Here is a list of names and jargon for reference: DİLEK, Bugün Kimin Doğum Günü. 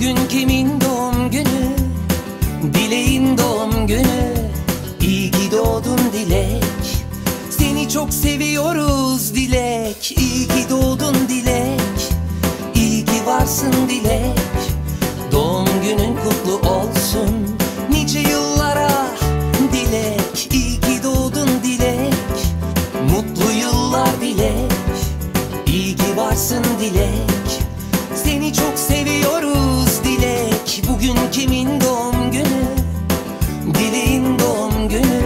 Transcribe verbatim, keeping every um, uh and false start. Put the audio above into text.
Bugün kimin doğum günü? Dileğin doğum günü. İyi ki doğdun Dilek. Seni çok seviyoruz Dilek. İyi ki doğdun Dilek. İyi ki varsın Dilek. Doğum günün kutlu olsun. Nice yıllara Dilek. İyi ki doğdun Dilek. Mutlu yıllar Dilek. İyi ki varsın Dilek. Seni çok seviyoruz Dilek. Bugün kimin doğum günü? Dileğin doğum günü.